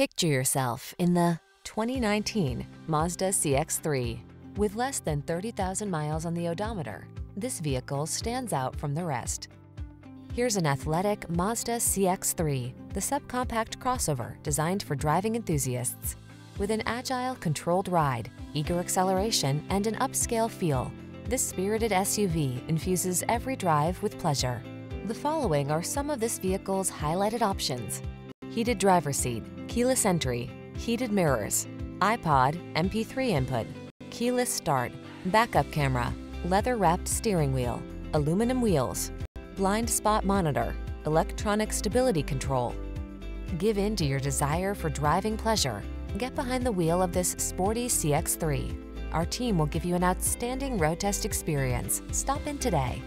Picture yourself in the 2019 Mazda CX-3. With less than 30,000 miles on the odometer, this vehicle stands out from the rest. Here's an athletic Mazda CX-3, the subcompact crossover designed for driving enthusiasts. With an agile, controlled ride, eager acceleration, and an upscale feel, this spirited SUV infuses every drive with pleasure. The following are some of this vehicle's highlighted options: heated driver's seat, keyless entry, heated mirrors, iPod, MP3 input, keyless start, backup camera, leather-wrapped steering wheel, aluminum wheels, blind spot monitor, electronic stability control. Give in to your desire for driving pleasure. Get behind the wheel of this sporty CX-3. Our team will give you an outstanding road test experience. Stop in today.